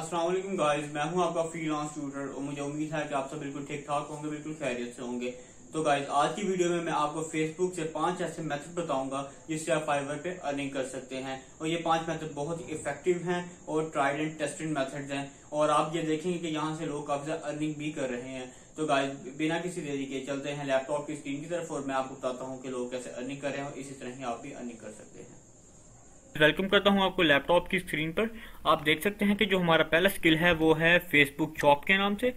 अस्सलाम वालेकुम गाइस, मैं हूं आपका फ्रीलांस ट्यूटर और मुझे उम्मीद है कि आप सब बिल्कुल ठीक ठाक होंगे, बिल्कुल खैरियत से होंगे। तो गाइस, आज की वीडियो में मैं आपको फेसबुक से 5 ऐसे मेथड बताऊंगा जिससे आप फाइवर पे अर्निंग कर सकते हैं। और ये 5 मेथड बहुत ही इफेक्टिव हैं और ट्राइड एंड टेस्टेड मेथड्स हैं और आप ये देखेंगे कि यहाँ से लोग काफी ज्यादा अर्निंग भी कर रहे हैं। तो गाइस, बिना किसी देरी के चलते हैं लैपटॉप की स्क्रीन की तरफ और मैं आपको बताता हूँ कि लोग कैसे अर्निंग कर रहे हैं और इसी तरह ही आप भी अर्निंग कर सकते हैं। वेलकम करता हूं आपको लैपटॉप की स्क्रीन पर। आप देख सकते हैं कि जो हमारा पहला स्किल है वो है फेसबुक शॉप के नाम से।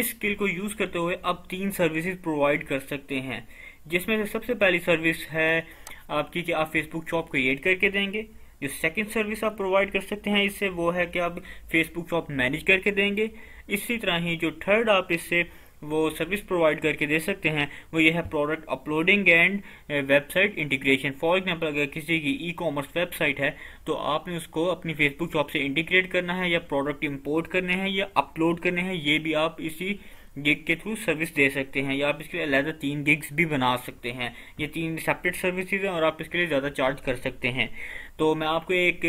इस स्किल को यूज करते हुए आप 3 सर्विसेज प्रोवाइड कर सकते हैं, जिसमें से सबसे पहली सर्विस है आपकी कि आप फेसबुक शॉप क्रिएट करके देंगे। जो सेकंड सर्विस आप प्रोवाइड कर सकते हैं इससे वो है कि आप फेसबुक शॉप मैनेज करके देंगे। इसी तरह ही जो थर्ड आप इससे वो सर्विस प्रोवाइड करके दे सकते हैं वो ये है product uploading and website integration. For example, अगर किसी की ई कॉमर्स वेबसाइट है तो आपने उसको अपनी फेसबुक शॉप से इंटीग्रेट करना है या प्रोडक्ट इंपोर्ट करने हैं या अपलोड करने हैं, ये भी आप इसी गिग के थ्रू सर्विस दे सकते हैं। या आप इसके लिए अलग 3 गिग्स भी बना सकते हैं। ये 3 सेपरेट सर्विसेज हैं और आप इसके लिए ज़्यादा चार्ज कर सकते हैं। तो मैं आपको एक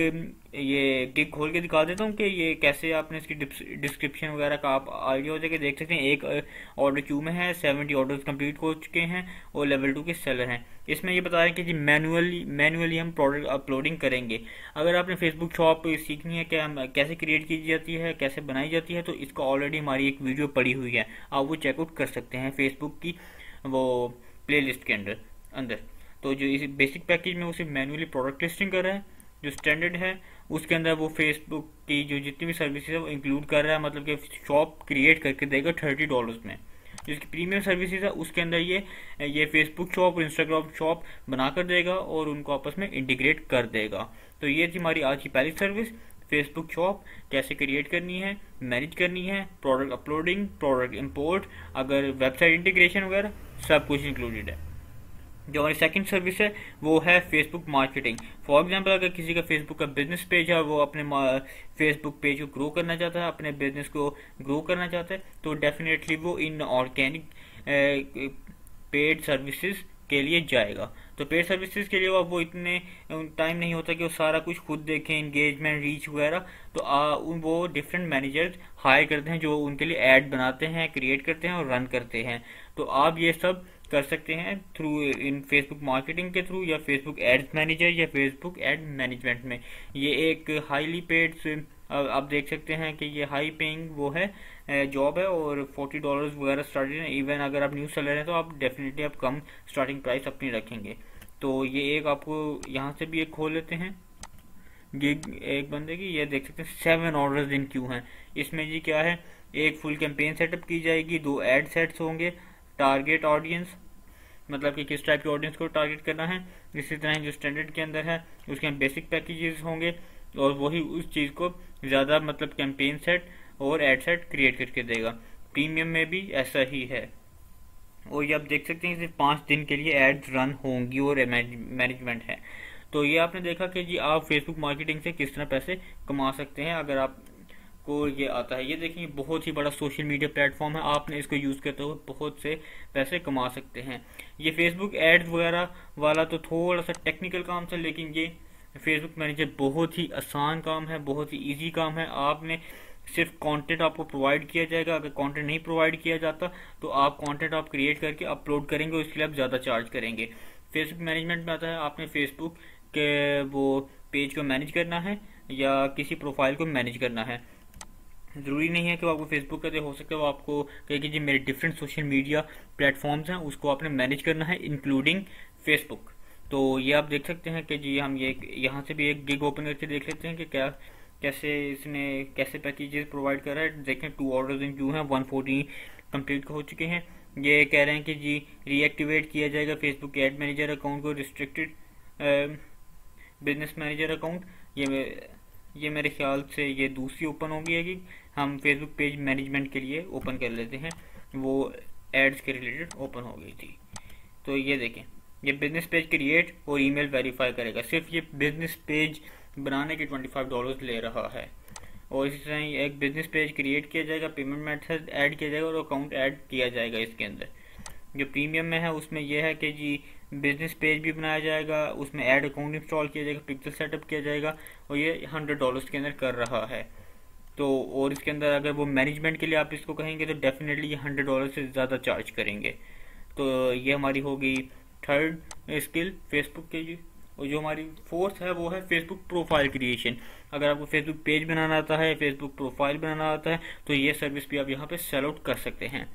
ये गिग खोल के दिखा देता हूँ कि ये कैसे आपने इसकी डिस्क्रिप्शन वगैरह का आप आइडिया हो जाएगा। देख सकते हैं एक ऑर्डर क्यू में है, 70 ऑर्डर्स कंप्लीट हो चुके हैं और लेवल 2 के सेलर हैं। इसमें ये बता रहे हैं कि जी मैनुअली हम प्रोडक्ट अपलोडिंग करेंगे। अगर आपने फेसबुक शॉप सीखनी है कि हम कैसे क्रिएट की जाती है, कैसे बनाई जाती है, तो इसका ऑलरेडी हमारी एक वीडियो पड़ी हुई है, आप वो चेकआउट कर सकते हैं फेसबुक की वो प्ले लिस्ट के अंदर। तो जो इस बेसिक पैकेज में वो सिर्फ मैनुअली प्रोडक्ट लिस्टिंग कर रहा है। जो स्टैंडर्ड है उसके अंदर वो फेसबुक की जो जितनी भी सर्विसेज है वो इंक्लूड कर रहा है, मतलब कि शॉप क्रिएट करके देगा $30 में। जो इसकी प्रीमियम सर्विसेज है उसके अंदर ये फेसबुक शॉप और इंस्टाग्राम शॉप बनाकर देगा और उनको आपस में इंटीग्रेट कर देगा। तो ये थी हमारी आज की पहली सर्विस, फेसबुक शॉप कैसे क्रिएट करनी है, मैनेज करनी है, प्रोडक्ट अपलोडिंग, प्रोडक्ट इम्पोर्ट, अगर वेबसाइट इंटीग्रेशन वगैरह सब कुछ इंक्लूडेड है। जो हमारी सेकंड सर्विस है वो है फेसबुक मार्केटिंग। फॉर एग्जांपल, अगर किसी का फेसबुक का बिजनेस पेज है, वो अपने फेसबुक पेज को ग्रो करना चाहता है, अपने बिजनेस को ग्रो करना चाहता है, तो डेफिनेटली वो इन ऑर्गेनिक पेड सर्विसेज के लिए जाएगा। तो पेड सर्विसेज के लिए अब वो इतने टाइम नहीं होता कि वो सारा कुछ खुद देखें, इंगेजमेंट, रीच वगैरह। तो वो डिफरेंट मैनेजर्स हायर करते हैं जो उनके लिए ऐड बनाते हैं, क्रिएट करते हैं और रन करते हैं। तो आप ये सब कर सकते हैं थ्रू इन फेसबुक मार्केटिंग के थ्रू या फेसबुक एड्स मैनेजर या फेसबुक एड मैनेजमेंट में। ये एक हाईली पेड, आप देख सकते हैं कि ये हाई पेइंग वो है जॉब है और $40 वगैरह स्टार्टिंग है। इवन अगर आप न्यू सेलर हैं तो आप डेफिनेटली आप कम स्टार्टिंग प्राइस अपनी रखेंगे। तो ये एक आपको यहाँ से भी एक खोल लेते हैं गिग एक बंदे की। ये देख सकते हैं 7 ऑर्डर्स इन क्यू हैं। इसमें जी क्या है, एक फुल कैंपेन सेटअप की जाएगी, 2 एड सेट्स होंगे, टारगेट ऑडियंस मतलब कि किस टाइप की ऑडियंस को टारगेट करना है। इसी तरह जो स्टैंडर्ड के अंदर है उसके बेसिक पैकेजेस होंगे और वही उस चीज़ को ज़्यादा मतलब कैंपेन सेट और एड सेट क्रिएट करके देगा। प्रीमियम में भी ऐसा ही है। और ये आप देख सकते हैं सिर्फ 5 दिन के लिए एड्स रन होंगी और मैनेजमेंट है। तो ये आपने देखा कि जी आप फेसबुक मार्केटिंग से किस तरह पैसे कमा सकते हैं अगर आप को ये आता है। ये देखिए बहुत ही बड़ा सोशल मीडिया प्लेटफॉर्म है, आपने इसको यूज़ करते हुए बहुत से पैसे कमा सकते हैं। ये फेसबुक एड्स वगैरह वाला तो थोड़ा सा टेक्निकल काम था, लेकिन ये फेसबुक मैनेजर बहुत ही आसान काम है, बहुत ही इजी काम है। आपने सिर्फ कंटेंट आपको प्रोवाइड किया जाएगा, अगर कंटेंट नहीं प्रोवाइड किया जाता तो आप कंटेंट आप क्रिएट करके अपलोड करेंगे और इसके लिए आप ज़्यादा चार्ज करेंगे। फेसबुक मैनेजमेंट में आता है आपने फेसबुक के वो पेज को मैनेज करना है या किसी प्रोफाइल को मैनेज करना है। ज़रूरी नहीं है कि वो आपको फेसबुक करते, हो सकता है वो आपको कहे कि जी मेरे डिफरेंट सोशल मीडिया प्लेटफॉर्म्स हैं उसको आपने मैनेज करना है इंक्लूडिंग फेसबुक। तो ये आप देख सकते हैं कि जी हम ये यहाँ से भी एक गिग ओपन करके देख लेते हैं कि कैसे इसने कैसे पैकेजेस प्रोवाइड कर रहा है। देखें 2 ऑर्डर्स इन क्यू हैं, 140 कंप्लीट हो चुके हैं। ये कह रहे हैं कि जी रीएक्टिवेट किया जाएगा फेसबुक एड मैनेजर अकाउंट को, रिस्ट्रिक्टेड बिजनेस मैनेजर अकाउंट। ये मेरे ख्याल से ये दूसरी ओपन होगी है कि हम फेसबुक पेज मैनेजमेंट के लिए ओपन कर लेते हैं, वो एड्स के रिलेटेड ओपन हो गई थी। तो ये देखें ये बिजनेस पेज क्रिएट और ईमेल वेरीफाई करेगा, सिर्फ ये बिजनेस पेज बनाने के $25 ले रहा है। और इसी तरह ही एक बिजनेस पेज क्रिएट किया जाएगा, पेमेंट मेथड ऐड किया जाएगा और अकाउंट ऐड किया जाएगा इसके अंदर। जो प्रीमियम में है उसमें यह है कि जी बिजनेस पेज भी बनाया जाएगा, उसमें ऐड अकाउंट इंस्टॉल किया जाएगा, पिक्सल सेटअप किया जाएगा और ये $100 के अंदर कर रहा है। तो और इसके अंदर अगर वो मैनेजमेंट के लिए आप इसको कहेंगे तो डेफिनेटली $100 से ज़्यादा चार्ज करेंगे। तो ये हमारी होगी थर्ड स्किल फेसबुक के लिए। और जो हमारी फोर्थ है वो है फेसबुक प्रोफाइल क्रिएशन। अगर आपको फेसबुक पेज बनाना आता है, फेसबुक प्रोफाइल बनाना आता है, तो ये सर्विस भी आप यहाँ पे सेल आउट कर सकते हैं।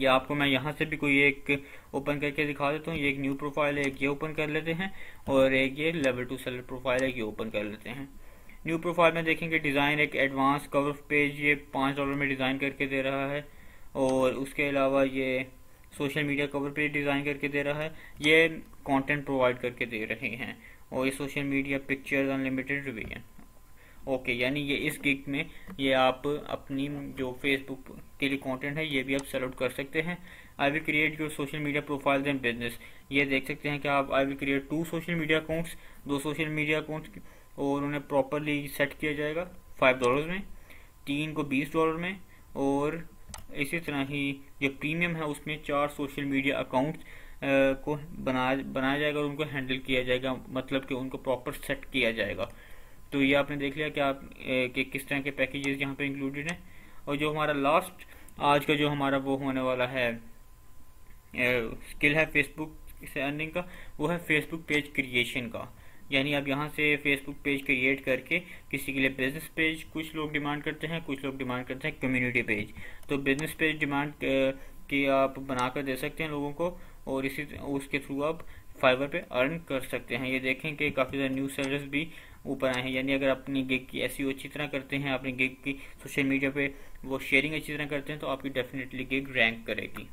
या आपको मैं यहाँ से भी कोई एक ओपन करके दिखा देता हूँ। ये एक न्यू प्रोफाइल है, एक ये ओपन कर लेते हैं, और एक ये लेवल 2 सेलर प्रोफाइल है, ये ओपन कर लेते हैं। न्यू प्रोफाइल में देखेंगे डिज़ाइन एक एडवांस कवर पेज ये $5 में डिज़ाइन करके दे रहा है, और उसके अलावा ये social media cover page design करके दे रहा है, ये कंटेंट प्रोवाइड करके दे रहे हैं, और ये social media pictures unlimited revision. Okay, यानी ये इस गिग में ये आप अपनी जो फेसबुक के लिए कंटेंट है ये भी आप सेलेक्ट कर सकते हैं। I will create your social media profiles and business, ये देख सकते हैं कि आप I will create 2 social media accounts, 2 social media accounts, और उन्हें प्रॉपरली सेट किया जाएगा $5 में, 3 को $20 में, और इसी तरह ही जो प्रीमियम है उसमें 4 सोशल मीडिया अकाउंट्स को बनाया जाएगा और उनको हैंडल किया जाएगा, मतलब कि उनको प्रॉपर सेट किया जाएगा। तो ये आपने देख लिया कि आप कि किस तरह के पैकेजेस यहाँ पे इंक्लूडेड हैं। और जो हमारा लास्ट आज का जो हमारा वो होने वाला है स्किल है फेसबुक से अर्निंग का, वो है फेसबुक पेज क्रिएशन का। यानी आप यहाँ से फेसबुक पेज क्रिएट करके किसी के लिए बिजनेस पेज कुछ लोग डिमांड करते हैं, कुछ लोग डिमांड करते हैं कम्युनिटी पेज। तो बिजनेस पेज डिमांड कि आप बनाकर दे सकते हैं लोगों को, और इसी उसके थ्रू आप फाइबर पे अर्न कर सकते हैं। ये देखें कि काफ़ी ज़्यादा न्यू सेलर्स भी ऊपर आए हैं। यानी अगर अपनी गिग की एसईओ अच्छी तरह करते हैं, अपनी गिग की सोशल मीडिया पे वो शेयरिंग अच्छी तरह करते हैं, तो आपकी डेफिनेटली गिग रैंक करेगी।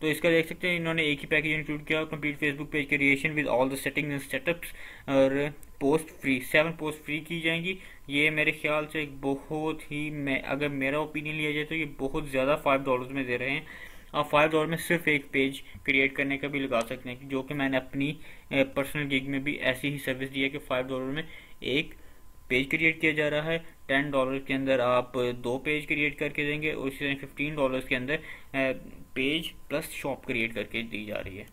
तो इसका देख सकते हैं इन्होंने एक ही पैकेज इंक्लूड किया, complete Facebook page creation with all the settings and setups, और पोस्ट फ्री 7 पोस्ट फ्री की जाएंगी। ये मेरे ख्याल से एक बहुत ही अगर मेरा ओपिनियन लिया जाए तो ये बहुत ज़्यादा $5 में दे रहे हैं। आप $5 में सिर्फ एक पेज क्रिएट करने का भी लगा सकते हैं, जो कि मैंने अपनी पर्सनल गिग में भी ऐसी ही सर्विस दी है कि $5 में एक पेज क्रिएट किया जा रहा है। $10 के अंदर आप 2 पेज क्रिएट करके देंगे, और इसी तरह $15 के अंदर पेज प्लस शॉप क्रिएट करके दी जा रही है।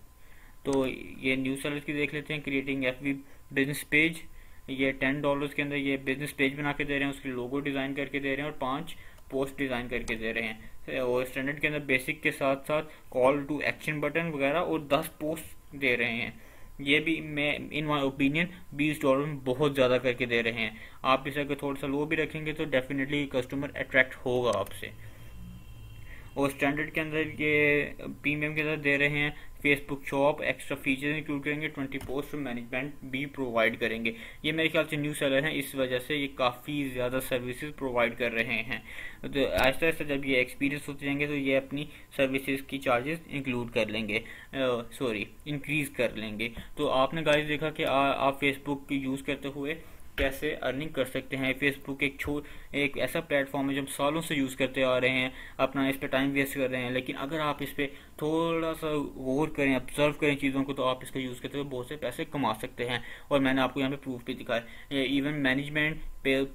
तो ये न्यू सर्विस की देख लेते हैं, क्रिएटिंग FB बिजनेस पेज, ये $10 के अंदर ये बिजनेस पेज बना के दे रहे हैं, उसके लोगो डिज़ाइन करके दे रहे हैं, और 5 पोस्ट डिज़ाइन करके दे रहे हैं, और स्टैंडर्ड के अंदर बेसिक के साथ साथ कॉल टू एक्शन बटन वगैरह, और 10 पोस्ट दे रहे हैं। ये भी मैं इन माई ओपिनियन $20 में बहुत ज़्यादा करके दे रहे हैं। आप इसे अगर थोड़ा सा लो भी रखेंगे तो डेफिनेटली कस्टमर अट्रैक्ट होगा आपसे। और स्टैंडर्ड के अंदर ये प्रीमियम के अंदर दे रहे हैं Facebook shop, extra features include करेंगे, 20 पोस्ट मैनेजमेंट भी प्रोवाइड करेंगे। ये मेरे ख्याल से न्यू सेलर हैं, इस वजह से ये काफ़ी ज़्यादा सर्विसेज प्रोवाइड कर रहे हैं। तो आहिस्ता आहिस्ता जब ये एक्सपीरियंस होते जाएंगे तो ये अपनी सर्विसेज की चार्जेस इंक्लूड कर लेंगे, इंक्रीज कर लेंगे। तो आपने गाइस देखा कि आप फेसबुक यूज़ करते हुए कैसे अर्निंग कर सकते हैं। फेसबुक एक ऐसा प्लेटफॉर्म है जो हम सालों से यूज़ करते आ रहे हैं, अपना इस पर टाइम वेस्ट कर रहे हैं, लेकिन अगर आप इस पर थोड़ा सा गौर करें, ऑब्जर्व करें चीज़ों को, तो आप इसका यूज़ करते हुए बहुत से पैसे कमा सकते हैं। और मैंने आपको यहाँ पे प्रूफ भी दिखाया, even management,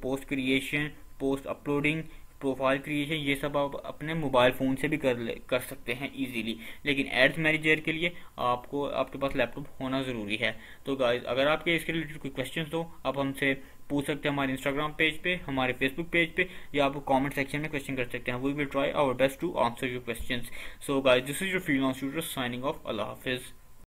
post creation, post uploading, profile creation, ये सब आप अपने मोबाइल फ़ोन से भी कर सकते हैं इजीली। लेकिन एड्स मैनेजर के लिए आपके पास लैपटॉप होना ज़रूरी है। तो गाइस अगर आपके इसके रिलेटेड कोई क्वेश्चंस हो आप हमसे पूछ सकते हैं, हमारे इंस्टाग्राम पेज पे, हमारे फेसबुक पेज पे, या आप कमेंट सेक्शन में क्वेश्चन कर सकते हैं। We will try our best to answer your questions. So guys this is your freelance tutor signing off. अल्लाह हाफिज़।